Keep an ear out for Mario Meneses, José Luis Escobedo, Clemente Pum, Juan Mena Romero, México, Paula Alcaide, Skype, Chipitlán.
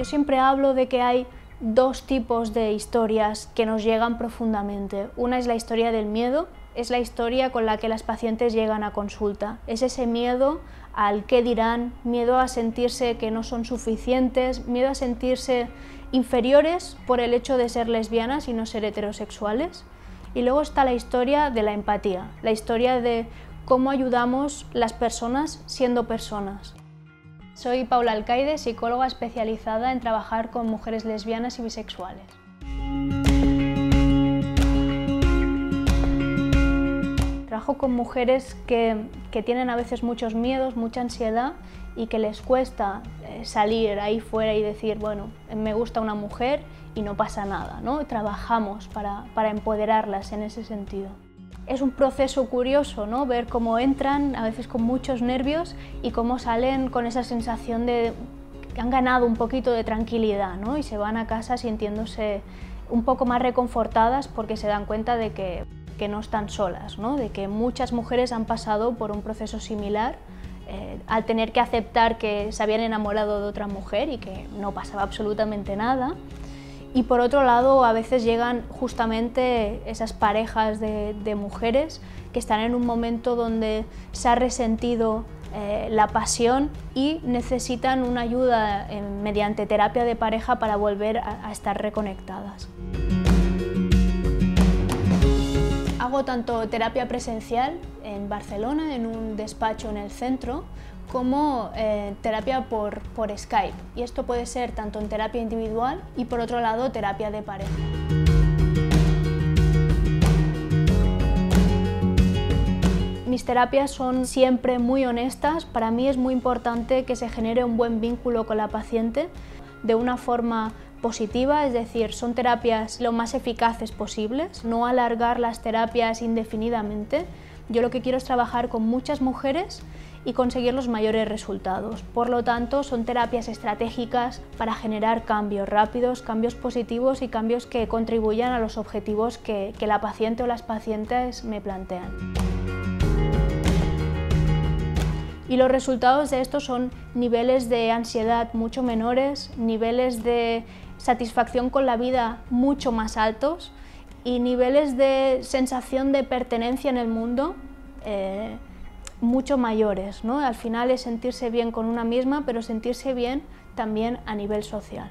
Yo siempre hablo de que hay dos tipos de historias que nos llegan profundamente. Una es la historia del miedo, es la historia con la que las pacientes llegan a consulta. Es ese miedo al qué dirán, miedo a sentirse que no son suficientes, miedo a sentirse inferiores por el hecho de ser lesbianas y no ser heterosexuales. Y luego está la historia de la empatía, la historia de cómo ayudamos las personas siendo personas. Soy Paula Alcaide, psicóloga especializada en trabajar con mujeres lesbianas y bisexuales. Trabajo con mujeres que tienen a veces muchos miedos, mucha ansiedad y que les cuesta salir ahí fuera y decir, bueno, me gusta una mujer y no pasa nada, ¿no? Trabajamos para empoderarlas en ese sentido. Es un proceso curioso, ¿no? Ver cómo entran, a veces con muchos nervios, y cómo salen con esa sensación de que han ganado un poquito de tranquilidad, ¿no? Y se van a casa sintiéndose un poco más reconfortadas porque se dan cuenta de que no están solas, ¿no? De que muchas mujeres han pasado por un proceso similar al tener que aceptar que se habían enamorado de otra mujer y que no pasaba absolutamente nada. Y por otro lado, a veces llegan justamente esas parejas de mujeres que están en un momento donde se ha resentido la pasión y necesitan una ayuda mediante terapia de pareja para volver a estar reconectadas. Hago tanto terapia presencial en Barcelona, en un despacho en el centro, como terapia por Skype. Y esto puede ser tanto en terapia individual y, por otro lado, terapia de pareja. Mis terapias son siempre muy honestas. Para mí es muy importante que se genere un buen vínculo con la paciente de una forma positiva, es decir, son terapias lo más eficaces posibles, no alargar las terapias indefinidamente. Yo lo que quiero es trabajar con muchas mujeres y conseguir los mayores resultados. Por lo tanto, son terapias estratégicas para generar cambios rápidos, cambios positivos y cambios que contribuyan a los objetivos que la paciente o las pacientes me plantean. Y los resultados de esto son niveles de ansiedad mucho menores, niveles de satisfacción con la vida mucho más altos y niveles de sensación de pertenencia en el mundo mucho mayores, ¿no? Al final es sentirse bien con una misma, pero sentirse bien también a nivel social.